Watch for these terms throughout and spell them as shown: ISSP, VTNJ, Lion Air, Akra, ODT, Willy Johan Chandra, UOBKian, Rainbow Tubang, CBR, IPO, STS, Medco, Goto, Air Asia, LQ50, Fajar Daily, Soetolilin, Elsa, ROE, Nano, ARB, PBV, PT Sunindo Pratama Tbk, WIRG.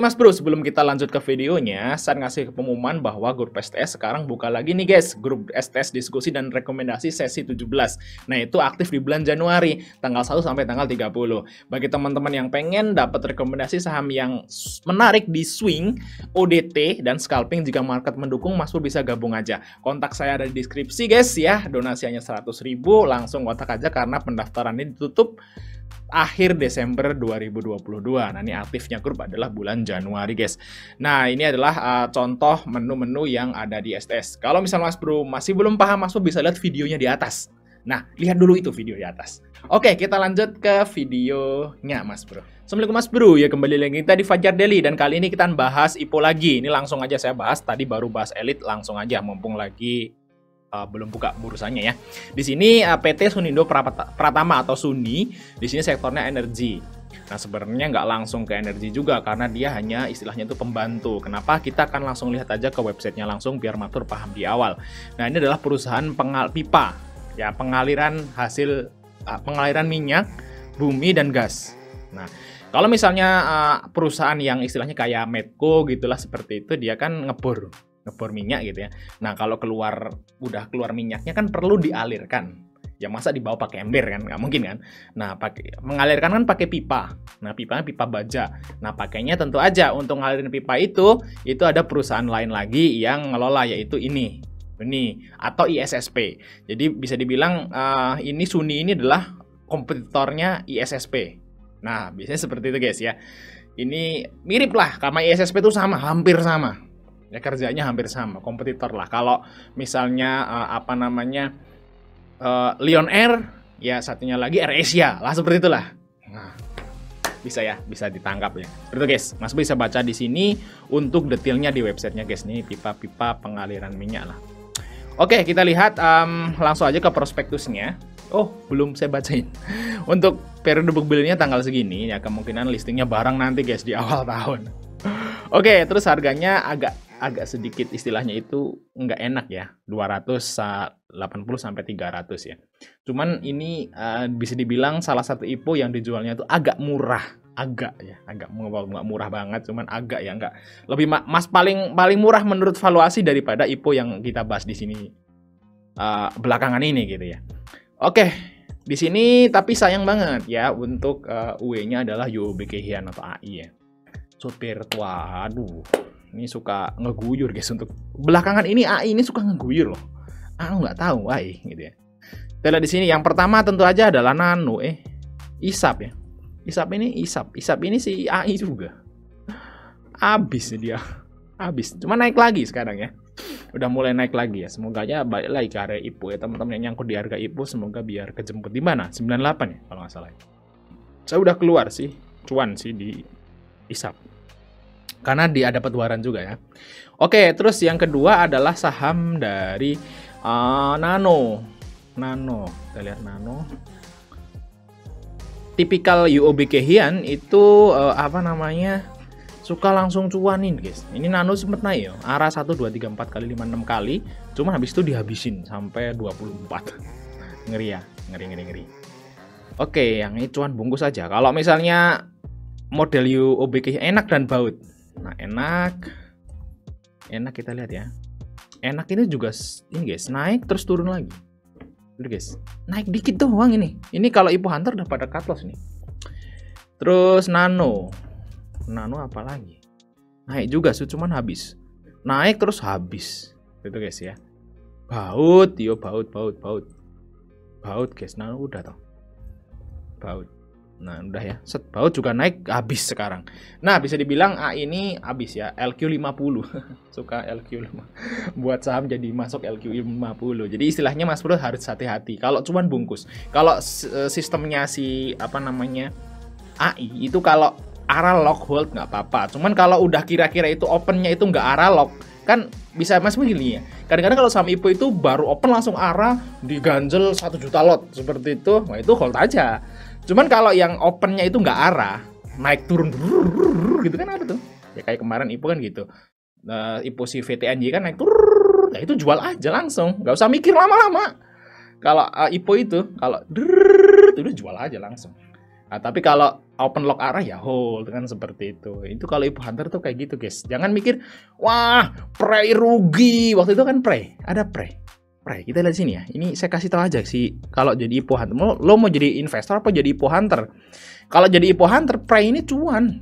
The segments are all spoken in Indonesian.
Oke Mas Bro, sebelum kita lanjut ke videonya, saya ngasih pengumuman bahwa grup STS sekarang buka lagi nih guys, grup STS diskusi dan rekomendasi sesi 17. Nah itu aktif di bulan Januari, tanggal 1 sampai tanggal 30. Bagi teman-teman yang pengen dapat rekomendasi saham yang menarik di swing, ODT, dan scalping jika market mendukung, Mas Bro bisa gabung aja. Kontak saya ada di deskripsi guys ya, donasi hanya 100.000, langsung kontak aja karena pendaftarannya ditutup akhir Desember 2022. Nah, ini aktifnya grup adalah bulan Januari, guys. Nah, ini adalah contoh menu-menu yang ada di STS. Kalau misalnya Mas Bro masih belum paham, Mas Bro bisa lihat videonya di atas. Nah, lihat dulu itu video di atas. Oke, kita lanjut ke videonya, Mas Bro. Assalamualaikum Mas Bro, ya kembali lagi kita di Fajar Daily dan kali ini kita bahas IPO lagi. Ini langsung aja saya bahas, tadi baru bahas elit, langsung aja mumpung lagi belum buka bursanya ya. Di sini PT Sunindo Pratama atau Suni, di sini sektornya energi. Nah sebenarnya nggak langsung ke energi juga karena dia hanya istilahnya itu pembantu. Kenapa? Kita akan langsung lihat aja ke websitenya langsung biar matur paham di awal. Nah ini adalah perusahaan pipa ya, pengaliran hasil pengaliran minyak bumi dan gas. Nah kalau misalnya perusahaan yang istilahnya kayak Medco gitulah seperti itu, dia kan ngebor minyak gitu ya. Nah kalau udah keluar minyaknya kan perlu dialirkan. Ya masa dibawa pakai ember kan, nggak mungkin kan. Nah mengalirkan kan pakai pipa. Nah pipanya pipa baja. Nah pakainya tentu aja untuk ngalirin pipa itu ada perusahaan lain lagi yang ngelola, yaitu ini atau ISSP. Jadi bisa dibilang ini Suni ini adalah kompetitornya ISSP. Nah biasanya seperti itu guys ya. Ini mirip lah karena ISSP itu sama, hampir sama. Ya kerjanya hampir sama, kompetitor lah. Kalau misalnya Lion Air, ya satunya lagi Air Asia lah, seperti itulah. Nah, bisa ya, bisa ditangkap ya. Seperti itu guys, Mas bisa baca di sini untuk detailnya di websitenya guys. Ini pipa-pipa pengaliran minyak lah. Oke, kita lihat langsung aja ke prospektusnya. Oh, belum saya bacain. Untuk periode book build-nya tanggal segini ya, kemungkinan listingnya barang nanti guys di awal tahun. Oke, terus harganya agak sedikit istilahnya itu nggak enak ya, 280 sampai 300 ya. Cuman ini bisa dibilang salah satu IPO yang dijualnya itu agak murah, nggak murah banget, cuman agak ya nggak lebih mas paling murah menurut valuasi daripada IPO yang kita bahas di sini belakangan ini gitu ya. Oke, di sini tapi sayang banget ya untuk UE-nya adalah UOBKian atau AI ya. Sopir tua, aduh. Ini suka ngeguyur guys, untuk belakangan ini AI ini suka ngeguyur loh. Aku nggak tahu AI gitu ya. Kita lihat di sini yang pertama tentu aja adalah Nano ISAP ya. ISAP ini si AI juga. Abis dia. Abis. Cuma naik lagi sekarang ya. Udah mulai naik lagi ya. Semoga aja balik lagi ke area IPO ya teman-teman yang nyangkut di harga IPO, semoga biar kejemput di mana? 98 ya kalau nggak salah. Saya udah keluar sih cuan sih di ISAP. Karena dia dapat waran juga ya. Oke, terus yang kedua adalah saham dari Nano. Kita lihat Nano. Tipikal UOBKian itu suka langsung cuanin guys. Ini Nano sempet naik ya, arah 1 2 3 4 kali 5 6 kali, cuma habis itu dihabisin sampai 24. Ngeri ya, ngeri. Oke, yang ini cuan bungkus aja. Kalau misalnya model UOBKian enak dan baut. Nah enak kita lihat ya, enak ini juga ini guys naik terus turun lagi, udah guys naik dikit doang ini kalau IPO hunter udah pada cut loss nih. Terus nano apa lagi naik juga sih, cuman habis naik terus habis itu guys ya. Baut guys, Nano udah tau baut. Nah udah ya, set baut juga naik habis sekarang. Nah bisa dibilang A ini habis ya, LQ50. Suka LQ50 buat saham jadi masuk LQ50. Jadi istilahnya Mas Bro harus hati-hati kalau cuman bungkus. Kalau sistemnya si AI itu kalau arah lock hold nggak apa-apa. Cuman kalau udah kira-kira itu opennya itu nggak arah lock, kan bisa Mas begini ya. Kadang-kadang kalau saham IPO itu baru open langsung arah diganjel 1 juta lot seperti itu, nah itu hold aja. Cuman kalau yang opennya itu nggak arah, naik turun gitu kan ada tuh. Ya kayak kemarin IPO kan gitu. IPO si VTNJ kan naik turun, nah itu jual aja langsung, nggak usah mikir lama-lama. Kalau IPO itu kalau itu jual aja langsung. Nah, tapi kalau open lock arah ya hold, kan seperti itu. Itu kalau ibu hunter tuh kayak gitu guys. Jangan mikir, wah prey rugi. Waktu itu kan prey, ada prey. Prey, kita lihat sini ya. Ini saya kasih tahu aja sih, kalau jadi ibu hunter, lo mau jadi investor apa jadi ibu hunter? Kalau jadi ibu hunter, prey ini cuan.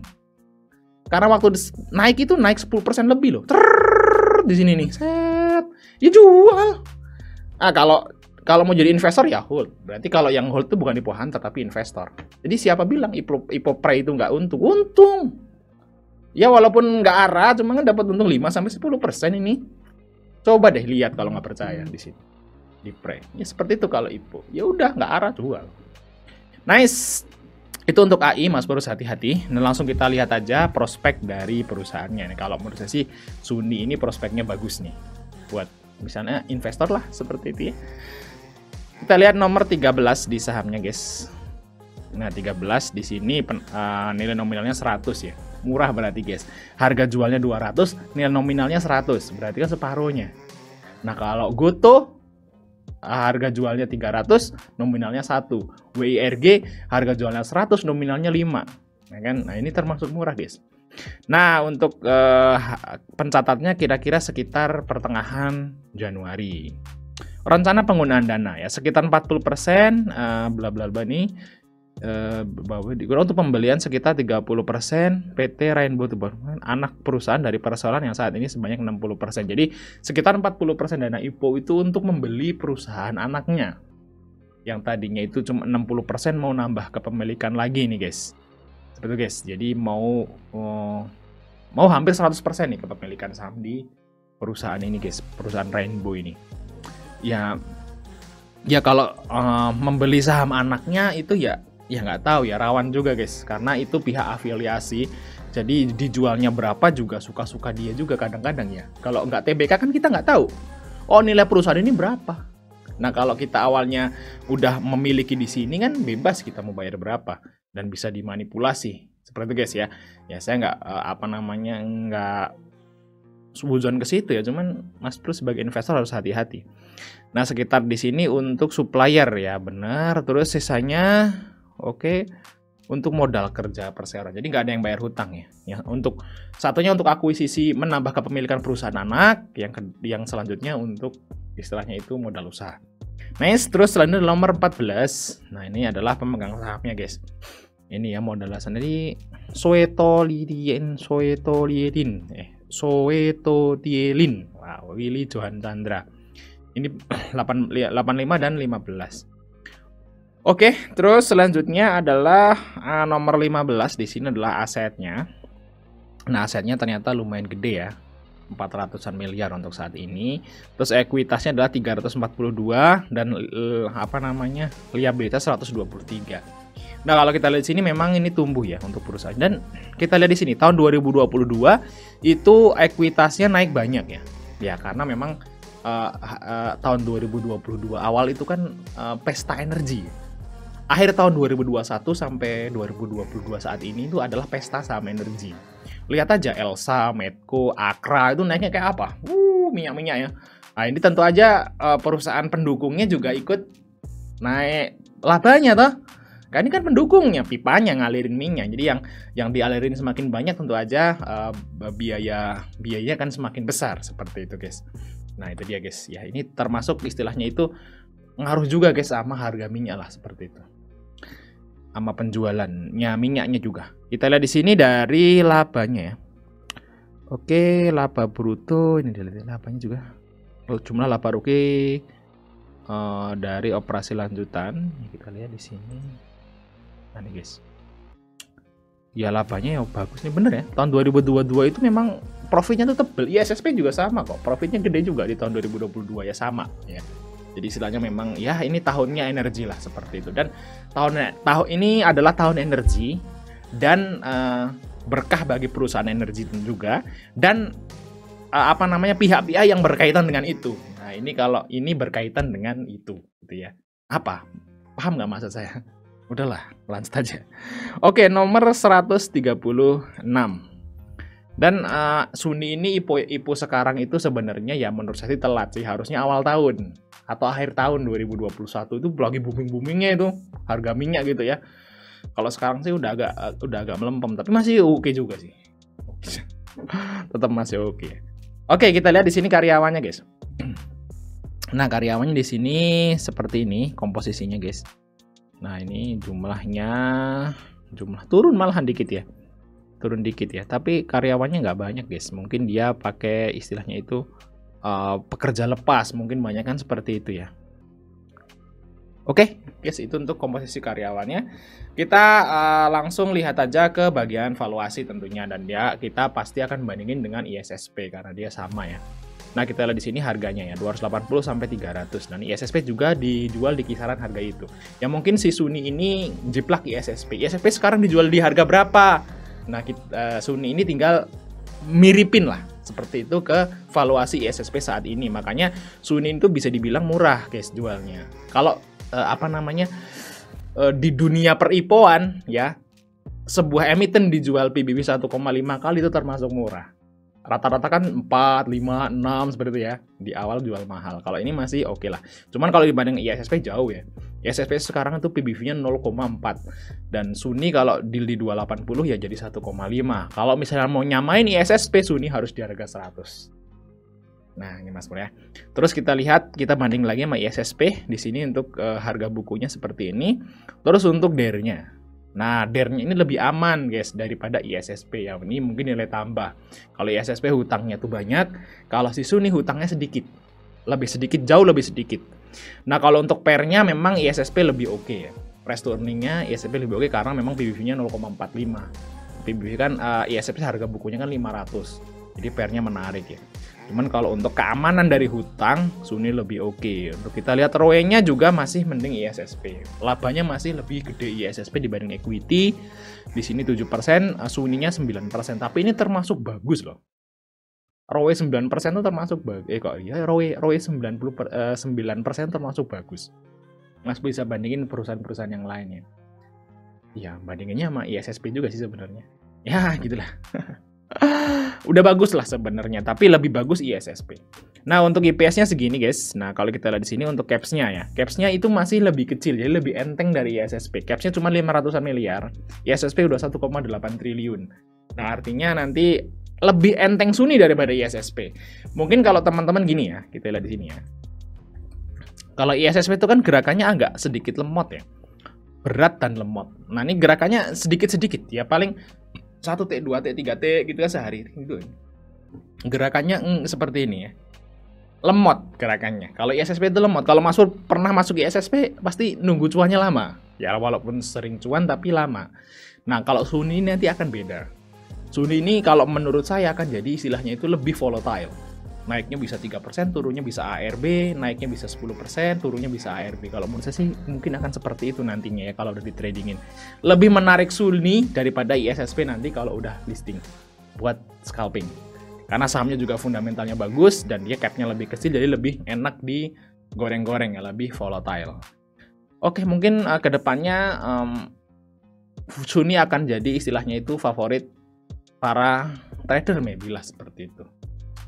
Karena waktu naik itu naik 10% lebih loh. Di sini nih, set, ya jual. Ah kalau mau jadi investor ya hold. Berarti kalau yang hold itu bukan IPO hunter tapi investor. Jadi siapa bilang IPO prey itu nggak untung? Untung. Ya walaupun nggak arah, cuma kan dapat untung 5-10% ini. Coba deh lihat kalau nggak percaya di sini di prey. Ya seperti itu kalau IPO. Ya udah nggak arah jual. Nice. Itu untuk AI Mas Bro, hati-hati. Nah, langsung kita lihat aja prospek dari perusahaannya. Nah, kalau menurut saya sih Suni ini prospeknya bagus nih. Buat misalnya investor lah seperti itu ya. Kita lihat nomor 13 di sahamnya guys. Nah 13 di sini nilai nominalnya 100 ya. Murah berarti guys. Harga jualnya 200, nilai nominalnya 100. Berarti kan separuhnya. Nah kalau Goto harga jualnya 300, nominalnya 1. WIRG harga jualnya 100, nominalnya 5. Nah, kan? Nah ini termasuk murah guys. Nah untuk pencatatnya kira-kira sekitar pertengahan Januari. Rencana penggunaan dana ya sekitar 40% bla bla bla nih. Bahwa digunakan untuk pembelian sekitar 30% PT Rainbow Tubang, anak perusahaan dari persoalan yang saat ini sebanyak 60%. Jadi sekitar 40% dana IPO itu untuk membeli perusahaan anaknya. Yang tadinya itu cuma 60% mau nambah kepemilikan lagi nih guys. Seperti itu guys. Jadi mau hampir 100% nih kepemilikan saham di perusahaan ini guys, perusahaan Rainbow ini. Ya kalau membeli saham anaknya itu ya nggak tahu ya, rawan juga guys, karena itu pihak afiliasi, jadi dijualnya berapa juga suka-suka dia juga kadang-kadang ya. Kalau nggak TBK kan kita nggak tahu oh nilai perusahaan ini berapa. Nah kalau kita awalnya udah memiliki di sini kan bebas kita mau bayar berapa dan bisa dimanipulasi seperti itu guys ya. Ya saya nggak nggak sebujuan ke situ ya, cuman Mas Bro sebagai investor harus hati-hati. Nah sekitar di sini untuk supplier ya benar, terus sisanya oke, untuk modal kerja perseroan. Jadi nggak ada yang bayar hutang ya. Ya untuk satunya untuk akuisisi menambah kepemilikan perusahaan anak, yang selanjutnya untuk istilahnya itu modal usaha. Nice, terus selanjutnya nomor 14. Nah ini adalah pemegang sahamnya guys. Ini ya modal sendiri Soetolilin. Wow, Willy Johan Chandra. Ini 85 dan 15. Oke, terus selanjutnya adalah nomor 15 di sini adalah asetnya. Nah, asetnya ternyata lumayan gede ya. 400-an miliar untuk saat ini. Terus ekuitasnya adalah 342 dan liabilitas 123. Nah, kalau kita lihat di sini memang ini tumbuh ya untuk perusahaan. Dan kita lihat di sini tahun 2022 itu ekuitasnya naik banyak ya. Ya, karena memang tahun 2022 awal itu kan pesta energi. Akhir tahun 2021 sampai 2022 saat ini itu adalah pesta saham energi. Lihat aja Elsa, Medco, Akra itu naiknya kayak apa? Minyak-minyak ya. Nah, ini tentu aja perusahaan pendukungnya juga ikut naik labanya toh. Kan ini kan pendukungnya, pipanya ngalirin minyak. Jadi yang dialirin semakin banyak tentu aja biaya kan semakin besar seperti itu, guys. Nah, itu dia guys. Ya, ini termasuk istilahnya itu ngaruh juga guys sama harga minyak lah seperti itu. Sama penjualannya minyaknya juga. Kita lihat di sini dari labanya ya. Oke, laba bruto ini dilihat labanya juga. Jumlah laba rugi dari operasi lanjutan. Kita lihat di sini. Nah, nih guys. Ya labanya ya bagus nih, bener ya. Tahun 2022 itu memang profitnya tuh tebel. ISSP juga sama kok. Profitnya gede juga di tahun 2022 ya sama ya. Jadi istilahnya memang ya ini tahunnya energi lah seperti itu. Dan tahun ini adalah tahun energi dan berkah bagi perusahaan energi juga dan pihak-pihak yang berkaitan dengan itu. Nah, ini kalau ini berkaitan dengan itu gitu ya. Apa? Paham nggak maksud saya? Udahlah, lanjut aja. Oke, nomor 136. Dan Suni ini IPO sekarang itu sebenarnya ya menurut saya telat sih. Harusnya awal tahun atau akhir tahun 2021 itu lagi booming-boomingnya itu harga minyak gitu ya. Kalau sekarang sih udah agak melempem, tapi masih oke juga sih. Tetap masih oke. Oke, kita lihat di sini karyawannya, guys. Nah, karyawannya di sini seperti ini komposisinya, guys. Nah, ini jumlahnya, jumlah turun malahan dikit ya. Turun dikit ya, tapi karyawannya nggak banyak, guys. Mungkin dia pakai istilahnya itu pekerja lepas, mungkin banyak kan seperti itu ya. Oke, guys, itu untuk komposisi karyawannya. Kita langsung lihat aja ke bagian valuasi tentunya, dan dia kita pasti akan bandingin dengan ISSP karena dia sama ya. Nah, kita lihat di sini harganya ya, 280 sampai 300, dan ISSP juga dijual di kisaran harga itu. Ya mungkin si Suni ini jiplak ISSP. ISSP sekarang dijual di harga berapa? Nah, kita, Suni ini tinggal miripin lah seperti itu ke valuasi ISSP saat ini. Makanya Suni itu bisa dibilang murah, guys, jualnya. Kalau di dunia peripoan ya, sebuah emiten dijual PBB 1,5 kali itu termasuk murah. Rata-rata kan 4, 5, 6 seperti itu ya. Di awal jual mahal. Kalau ini masih oke lah. Cuman kalau dibanding ISSP jauh ya. ISSP sekarang itu PBV-nya 0,4. Dan Suni kalau deal di 280 ya jadi 1,5. Kalau misalnya mau nyamain ISSP, Suni harus di harga 100. Nah, ini Mas Pur ya. Terus kita lihat, kita banding lagi sama ISSP. Di sini untuk harga bukunya seperti ini. Terus untuk DER-nya. Nah, DER-nya ini lebih aman, guys, daripada ISSP ya. Ini mungkin nilai tambah. Kalau ISSP hutangnya tuh banyak. Kalau si Suni hutangnya sedikit. Lebih sedikit, jauh lebih sedikit. Nah, kalau untuk pair-nya memang ISSP lebih oke ya. Price to earning-nya ISSP lebih oke karena memang PBV-nya 0,45. PBV kan ISSP harga bukunya kan 500. Jadi pair-nya menarik ya. Cuman kalau untuk keamanan dari hutang, Suni lebih oke. Untuk kita lihat ROE-nya juga masih mending ISSP. Labanya masih lebih gede ISSP dibanding equity. Di sini 7%, Suninya 9%. Tapi ini termasuk bagus loh. ROE 9% itu termasuk bagus. ROE 9% termasuk bagus. Mas bisa bandingin perusahaan-perusahaan yang lainnya. Ya, bandinginnya sama ISSP juga sih sebenarnya. Ya, gitulah. Udah bagus lah sebenarnya, tapi lebih bagus ISSP. Nah, untuk IPS-nya segini, guys. Nah, kalau kita lihat di sini untuk caps-nya ya. Caps-nya itu masih lebih kecil, jadi lebih enteng dari ISSP. Caps-nya cuma 500-an miliar. ISSP udah 1,8 triliun. Nah, artinya nanti lebih enteng Suni daripada ISSP. Mungkin kalau teman-teman gini ya, kita lihat di sini ya. Kalau ISSP itu kan gerakannya agak sedikit lemot ya. Berat dan lemot. Nah, ini gerakannya sedikit-sedikit ya, paling 1T, 2T, 3T gitu kan sehari gitu. Gerakannya seperti ini ya. Lemot gerakannya. Kalau ISSP itu lemot. Kalau Mas Pur pernah masuk ISSP pasti nunggu cuannya lama. Ya walaupun sering cuan tapi lama. Nah, kalau Suni nanti akan beda. Suni ini kalau menurut saya akan jadi istilahnya itu lebih volatile. Naiknya bisa 3%, turunnya bisa ARB, naiknya bisa 10%, turunnya bisa ARB. Kalau menurut saya sih mungkin akan seperti itu nantinya ya kalau udah ditradingin. Lebih menarik Suni daripada ISSP nanti kalau udah listing buat scalping. Karena sahamnya juga fundamentalnya bagus dan dia capnya lebih kecil, jadi lebih enak digoreng-goreng ya, lebih volatile. Oke, mungkin kedepannya Suni akan jadi istilahnya itu favorit para trader maybe lah seperti itu.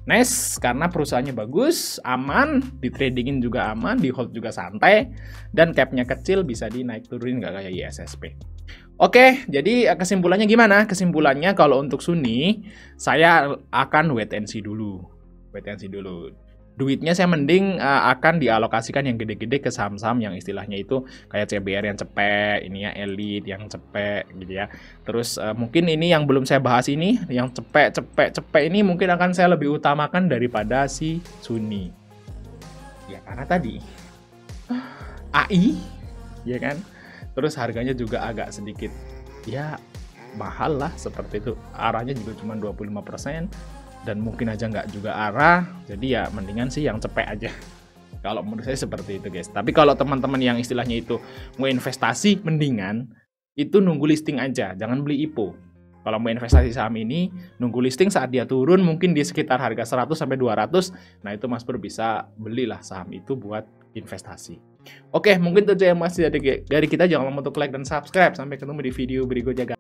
Nice, karena perusahaannya bagus, aman, ditradingin juga aman, dihold juga santai, dan capnya kecil bisa dinaik turunin nggak kayak ISSP. Oke, jadi kesimpulannya gimana? Kesimpulannya kalau untuk Suni, saya akan wait and see dulu. Wait and see dulu. Duitnya saya mending akan dialokasikan yang gede-gede ke saham-saham yang istilahnya itu kayak CBR yang cepet, ini ya elit yang cepet gitu ya. Terus mungkin ini yang belum saya bahas ini, yang cepet ini mungkin akan saya lebih utamakan daripada si Suni. Ya karena tadi AI, ya kan? Terus harganya juga agak sedikit, ya mahal lah seperti itu. Arahnya juga cuma 25%. Dan mungkin aja nggak juga arah, jadi ya mendingan sih yang cepet aja. Kalau menurut saya seperti itu, guys. Tapi kalau teman-teman yang istilahnya itu mau investasi, mendingan itu nunggu listing aja, jangan beli IPO. Kalau mau investasi saham ini, nunggu listing saat dia turun, mungkin di sekitar harga 100 sampai 200. Nah, itu Mas Pur bisa belilah saham itu buat investasi. Oke, mungkin itu aja yang masih dari kita. Jangan lupa untuk like dan subscribe. Sampai ketemu di video berikutnya, guys.